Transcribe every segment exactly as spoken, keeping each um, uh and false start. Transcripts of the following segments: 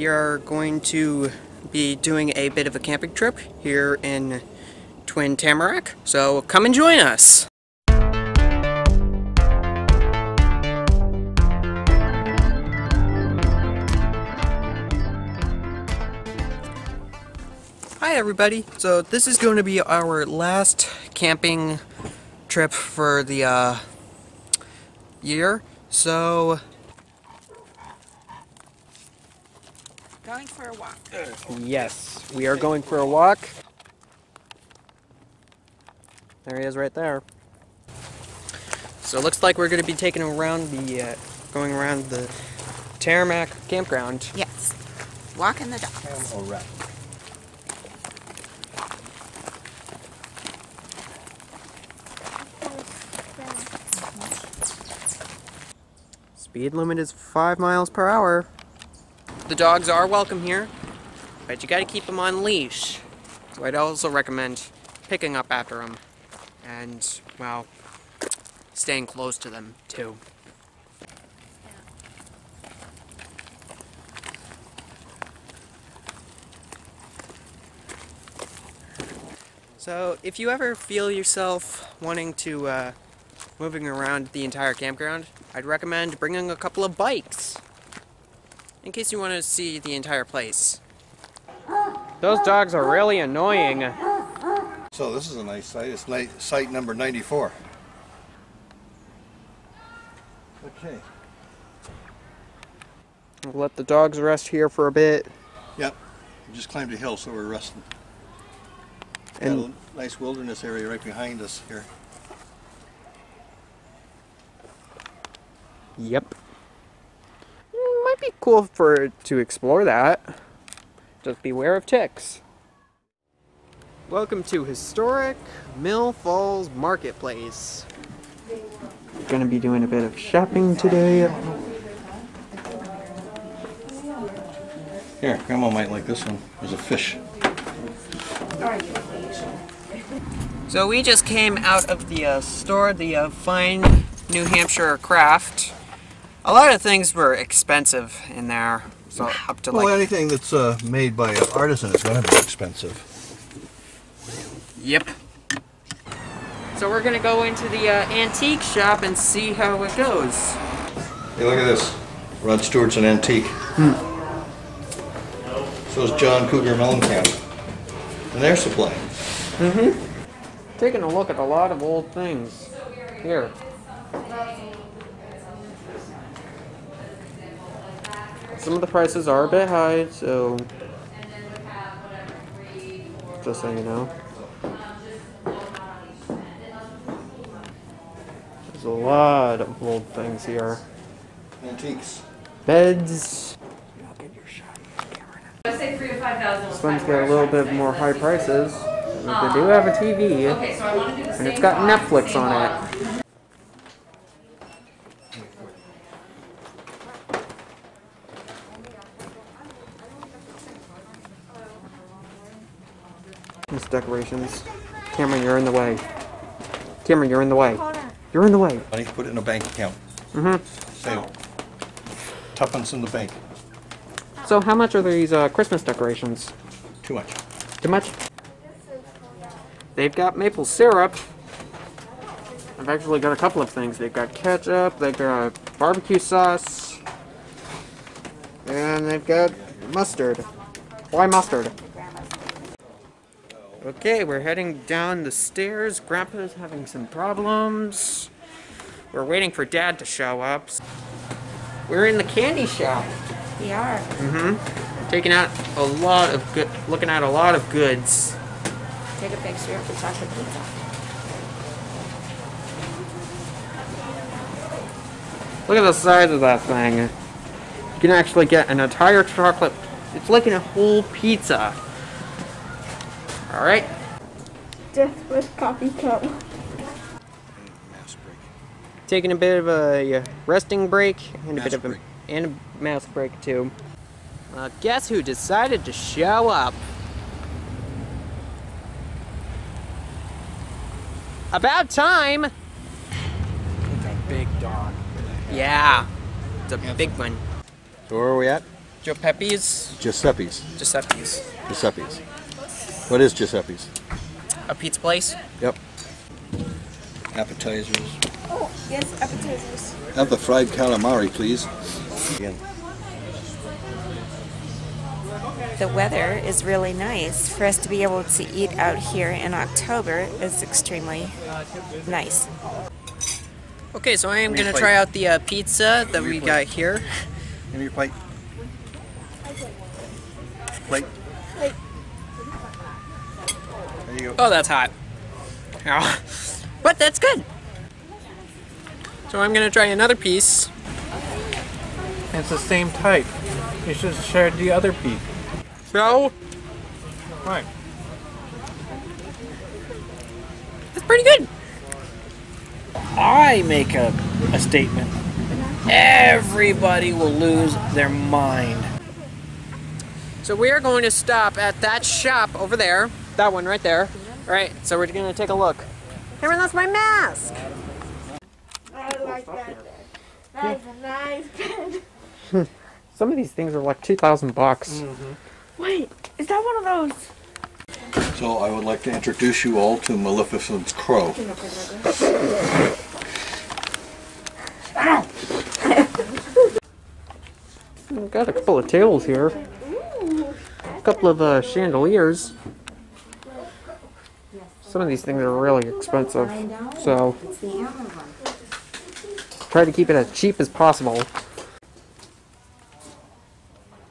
we are going to be doing a bit of a camping trip here in Twin Tamarack, so come and join us! Hi everybody! So this is going to be our last camping trip for the uh, year, so... Going for a walk. Yes, we are going for a walk. There he is right there. So it looks like we're going to be taking around the, uh, going around the Tamarack campground. Yes, walking the dogs. All right. Speed limit is five miles per hour. The dogs are welcome here, but you gotta keep them on leash. So I'd also recommend picking up after them and, well, staying close to them too. So if you ever feel yourself wanting to uh, moving around the entire campground, I'd recommend bringing a couple of bikes in case you want to see the entire place. Those dogs are really annoying. So this is a nice site. It's site number ninety-four. Okay. We'll let the dogs rest here for a bit. Yep. We just climbed a hill, so we're resting. And got a nice wilderness area right behind us here. Yep. Might be cool for to explore that. Just beware of ticks. Welcome to historic Mill Falls Marketplace. We're gonna be doing a bit of shopping today. Here, Grandma might like this one. There's a fish. So we just came out of the uh, store, the uh, Fine New Hampshire Craft. A lot of things were expensive in there, so up to well, like... Well, anything that's uh, made by an artisan is going to be expensive. Yep. So we're going to go into the uh, antique shop and see how it goes. Hey, look at this. Rod Stewart's an antique. Hmm. So is John Cougar Mellencamp and their supply. Mm-hmm. Taking a look at a lot of old things here. Some of the prices are a bit high, so just so you know. There's a lot of old things here. Antiques. Beds. I'll get your shot. Let's say three to five thousand. This one's got a little bit more high prices. But they do have a T V, and it's got Netflix on it. Decorations. Cameron, you're in the way. Cameron, you're in the way. You're in the way. I need to put it in a bank account. Mm-hmm. Save it. Tuppence in the bank. So how much are these uh, Christmas decorations? Too much. Too much? They've got maple syrup. I've actually got a couple of things. They've got ketchup, they've got barbecue sauce, and they've got mustard. Why mustard? Okay, we're heading down the stairs. Grandpa's having some problems. We're waiting for Dad to show up. We're in the candy shop. We are. Mm-hmm. Taking out a lot of good, looking at a lot of goods. Take a picture of the chocolate pizza. Look at the size of that thing. You can actually get an entire chocolate. It's like a whole pizza. All right. Death with coffee cup. Taking a bit of a resting break and a mass bit of a break. and a mass break too. Well, guess who decided to show up? About time. It's a big dog. Yeah, it's a Handsome. big one. So where are we at? Giuseppe's. Giuseppe's. Giuseppe's. Giuseppe's. What is Giuseppe's? A pizza place. Yep. Appetizers. Oh, yes, appetizers. Have the fried calamari, please. Again. The weather is really nice. For us to be able to eat out here in October is extremely nice. Okay, so I am going to try out the uh, pizza that we got here. Give me your plate. Plate. Plate. There you go. Oh, that's hot. Oh. But that's good. So I'm going to try another piece. It's the same type. You should have shared the other piece. So, right. That's pretty good. I make a, a statement. Everybody will lose their mind. So we are going to stop at that shop over there. That one right there. All right, so we're going to take a look. Cameron, that's my mask. I like that. That's a nice pen. Some of these things are like two thousand bucks. Mm-hmm. Wait, is that one of those? So I would like to introduce you all to Maleficent's Crow. We've got a couple of tables here. A couple of uh, chandeliers. Some of these things are really expensive, so try to keep it as cheap as possible.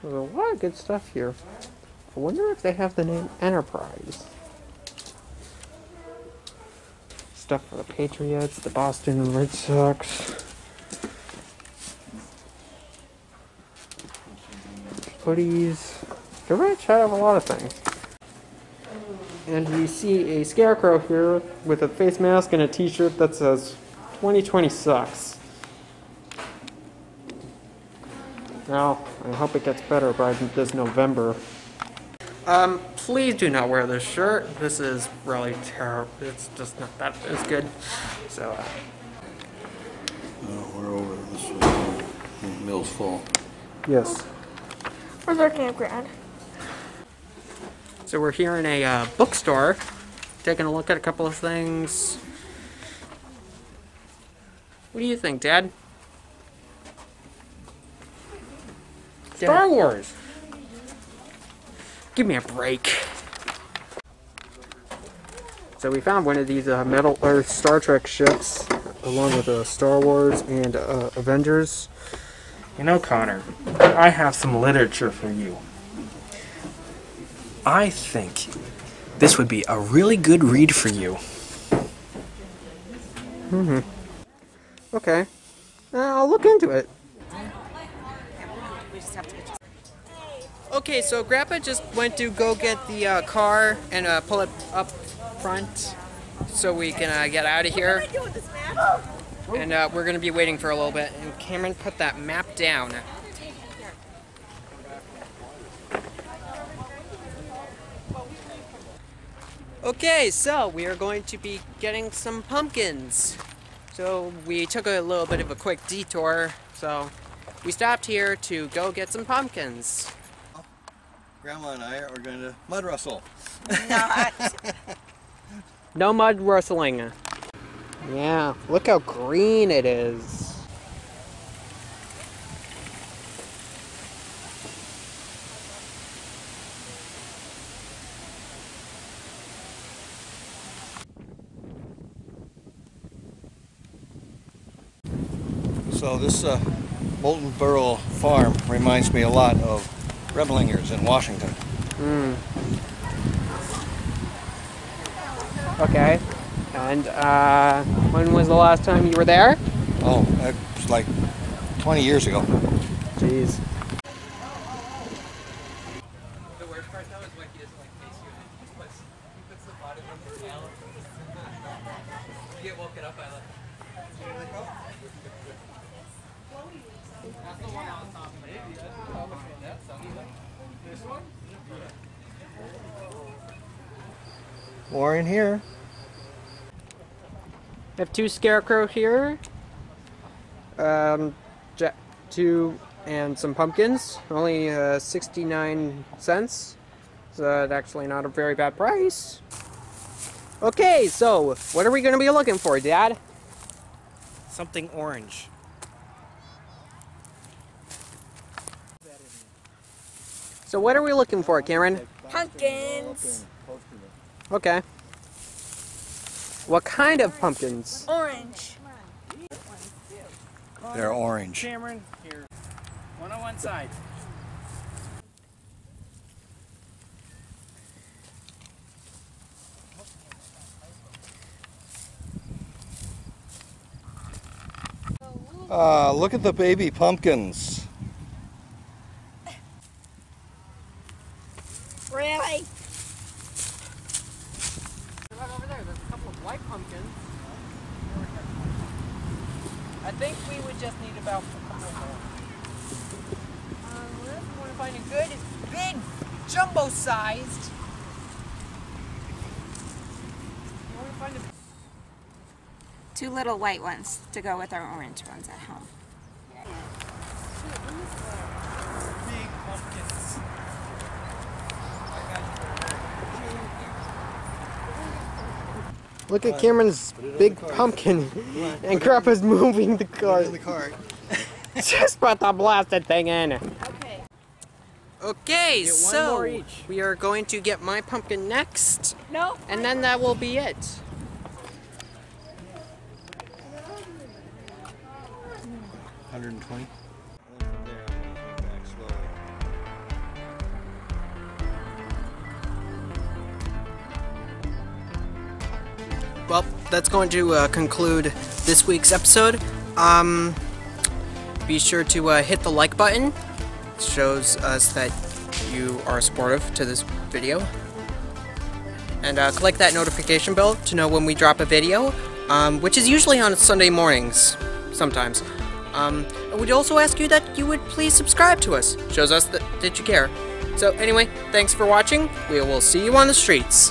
There's a lot of good stuff here. I wonder if they have the name Enterprise. Stuff for the Patriots, the Boston Red Sox. Hoodies. They're really trying to have a lot of things. And we see a scarecrow here with a face mask and a t-shirt that says twenty twenty sucks. Now, I hope it gets better by this November. Um, please do not wear this shirt. This is really terrible. It's just not that as good. So, uh... no, we're over. This is Mills Falls. Yes. Where's our campground? So we're here in a uh, bookstore, taking a look at a couple of things. What do you think, Dad? Star Wars! Give me a break. So we found one of these uh, Metal Earth Star Trek ships, along with uh, Star Wars and uh, Avengers. You know, Connor, I have some literature for you. I think this would be a really good read for you. Mm-hmm. Okay. Uh, I'll look into it. Okay, so Grandpa just went to go get the uh, car and uh, pull it up front so we can uh, get out of here. What do I do with this map? And uh, we're going to be waiting for a little bit. And Cameron put that map down. Okay, so we are going to be getting some pumpkins. So we took a little bit of a quick detour. So we stopped here to go get some pumpkins. Grandma and I are going to mud wrestle. Not. No mud wrestling. Yeah, look how green it is. So this uh, Boltonboro farm reminds me a lot of Reblinger's in Washington. Mm. Okay. And uh, when was the last time you were there? Oh, it was like twenty years ago. Jeez. The worst part though is when he doesn't like face you and he puts he puts the bottom of the nail. You get woken up by like. That's the one on top of it. More in here. I have two scarecrow here. Um, two and some pumpkins, only uh, sixty-nine cents. So it's actually not a very bad price. Okay, so what are we going to be looking for, Dad? Something orange. So what are we looking for, Cameron? Pumpkins. Okay. What kind of pumpkins? Orange. They're orange. Cameron, here. One on one side. Uh, look at the baby pumpkins. Really? Right over there, there's a couple of white pumpkins. I think we would just need about a couple more. Um, whatever we want to find a good, big, jumbo-sized. You want to find a two little white ones to go with our orange ones at home. Big pumpkins. Look at Cameron's big pumpkin, and Grandpa's moving the cart. The cart. Just put the blasted thing in. Okay. Okay, so we are going to get my pumpkin next. No. And then that will be it. one hundred twenty. Well, that's going to uh, conclude this week's episode. Um, be sure to uh, hit the like button. It shows us that you are supportive to this video. And uh, click that notification bell to know when we drop a video, um, which is usually on Sunday mornings, sometimes. Um, and we'd also ask you that you would please subscribe to us. Shows us that, that you care. So anyway, thanks for watching. We will see you on the streets.